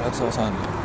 That's all time.